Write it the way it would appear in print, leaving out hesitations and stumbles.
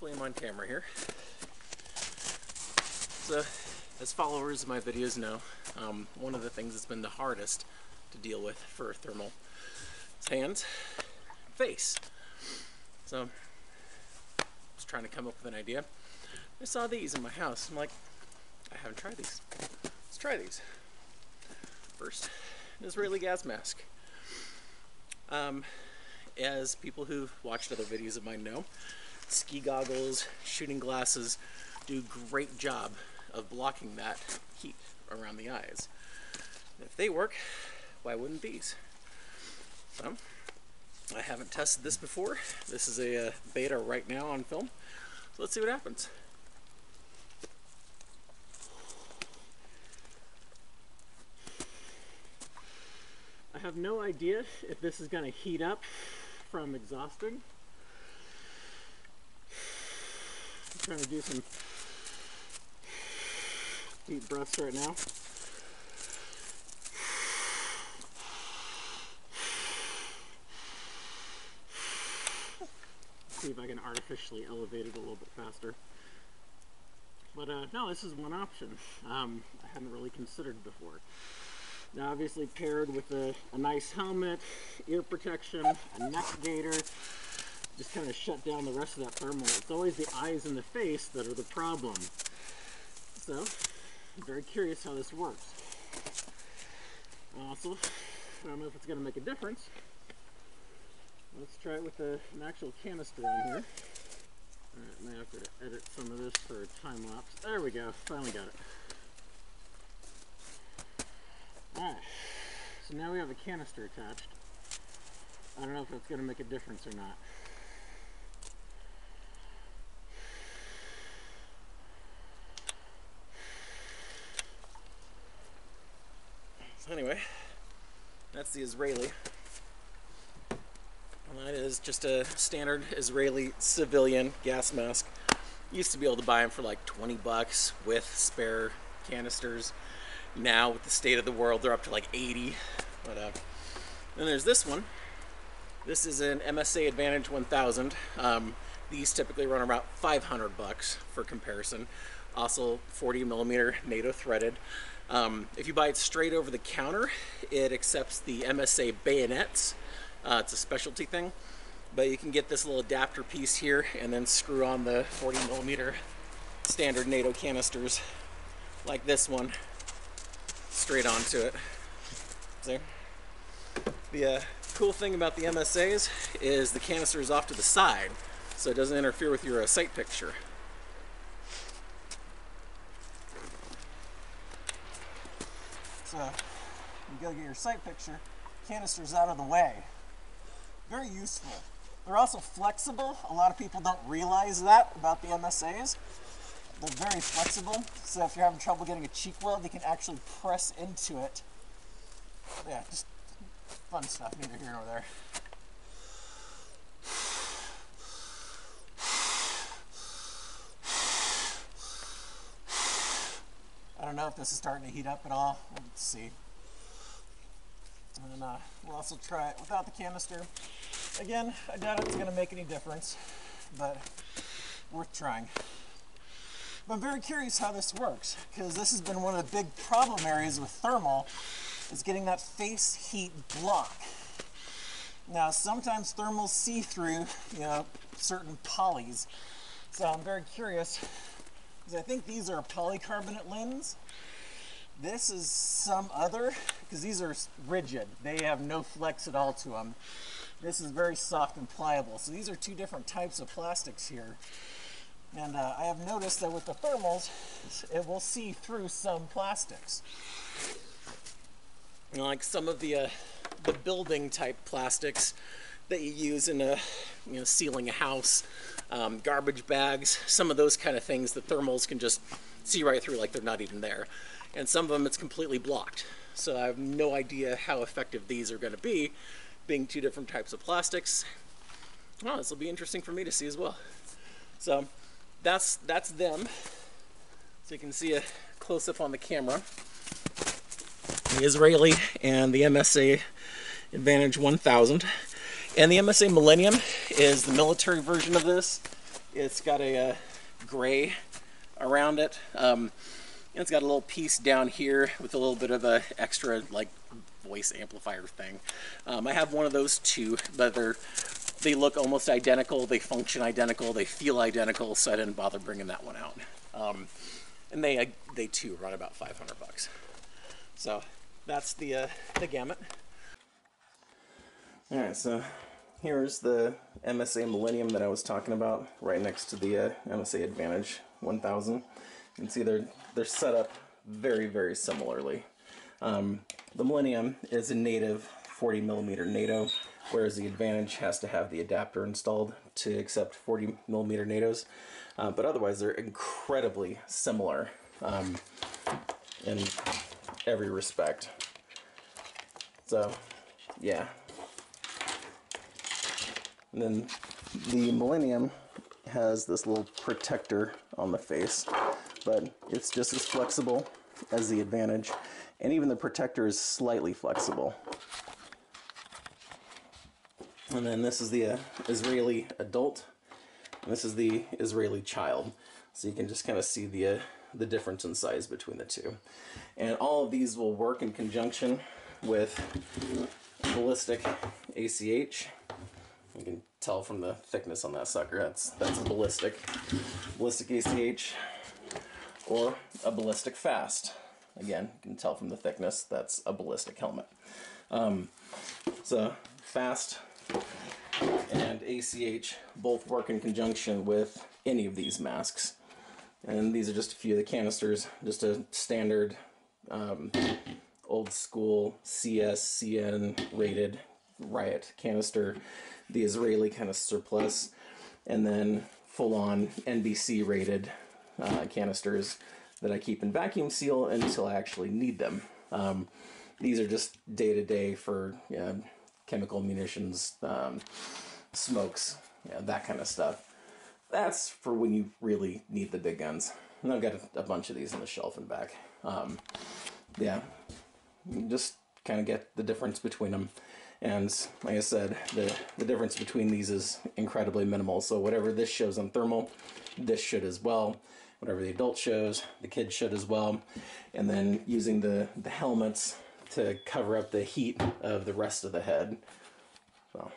Hopefully I'm on camera here. So, as followers of my videos know, one of the things that's been the hardest to deal with for thermal is hands, face. So, I was trying to come up with an idea. I saw these in my house. I'm like, I haven't tried these. Let's try these. First, an Israeli gas mask. As people who've watched other videos of mine know, ski goggles, shooting glasses do a great job of blocking that heat around the eyes. And if they work, why wouldn't these? So, I haven't tested this before. This is a beta right now on film. So let's see what happens. I have no idea if this is going to heat up from exhausted. I'm trying to do some deep breaths right now. Let's see if I can artificially elevate it a little bit faster. But no, this is one option I hadn't really considered before. Now obviously paired with a nice helmet, ear protection, a neck gaiter, just kind of shut down the rest of that thermal. It's always the eyes and the face that are the problem. So, I'm very curious how this works. Also, I don't know if it's going to make a difference. Let's try it with an actual canister in here. Alright, now I have to edit some of this for a time lapse. There we go, finally got it. Alright, so now we have a canister attached. I don't know if that's going to make a difference or not. So anyway, that's the Israeli. And that is just a standard Israeli civilian gas mask. Used to be able to buy them for like 20 bucks with spare canisters. Now with the state of the world, they're up to like 80. But then there's this one. This is an MSA Advantage 1000. These typically run around 500 bucks for comparison. Also 40 millimeter NATO threaded. If you buy it straight over the counter, it accepts the MSA bayonets. It's a specialty thing, but you can get this little adapter piece here and then screw on the 40 millimeter standard NATO canisters like this one straight onto it. See? The cool thing about the MSAs is the canister is off to the side, so it doesn't interfere with your sight picture. So, you go get your sight picture, canister's out of the way. Very useful. They're also flexible. A lot of people don't realize that about the MSAs. They're very flexible, so if you're having trouble getting a cheek weld, you can actually press into it. Yeah, just fun stuff, neither here nor there. I don't know if this is starting to heat up at all. Let's see. And then we'll also try it without the canister. Again, I doubt it's going to make any difference, but worth trying. I'm very curious how this works, because this has been one of the big problem areas with thermal, is getting that face heat block. Now, sometimes thermals see through, you know, certain polys. So I'm very curious, because I think these are a polycarbonate lens. This is some other, because these are rigid. They have no flex at all to them. This is very soft and pliable. So these are two different types of plastics here. And I have noticed that with the thermals, it will see through some plastics. You know, like some of the building type plastics that you use in sealing a house, garbage bags, some of those kind of things, the thermals can just see right through like they're not even there. And some of them it's completely blocked. So I have no idea how effective these are going to be, being two different types of plastics. Well, this will be interesting for me to see as well. So that's them. So you can see a close-up on the camera. The Israeli and the MSA Advantage 1000. And the MSA Millennium is the military version of this. It's got a gray around it. And it's got a little piece down here with a little bit of a extra like voice amplifier thing. I have one of those too, but they look almost identical, they function identical, they feel identical, so I didn't bother bringing that one out. And they too run about $500. So that's the gamut. All right, so here's the MSA Millennium that I was talking about, right next to the MSA Advantage 1000. You can see they're set up very, very similarly. The Millennium is a native 40mm NATO, whereas the Advantage has to have the adapter installed to accept 40mm NATOs. But otherwise, they're incredibly similar in every respect. So, yeah. And then the Millennium has this little protector on the face, but it's just as flexible as the Advantage, and even the protector is slightly flexible. And then this is the Israeli adult, and this is the Israeli child. So you can just kind of see the difference in size between the two. And all of these will work in conjunction with ballistic ACH. You can tell from the thickness on that sucker, that's a ballistic ACH, or a ballistic FAST. Again, you can tell from the thickness, that's a ballistic helmet. So FAST and ACH both work in conjunction with any of these masks. And these are just a few of the canisters, just a standard old school CS-CN rated riot canister, the Israeli kind of surplus, and then full-on NBC rated canisters that I keep in vacuum seal until I actually need them. These are just day-to-day for chemical munitions, smokes, that kind of stuff. That's for when you really need the big guns. And I've got a bunch of these on the shelf and back. Yeah, you just kind of get the difference between them. And like I said, the difference between these is incredibly minimal. So whatever this shows on thermal, this should as well. Whatever the adult shows, the kid should as well. And then using the helmets to cover up the heat of the rest of the head. So.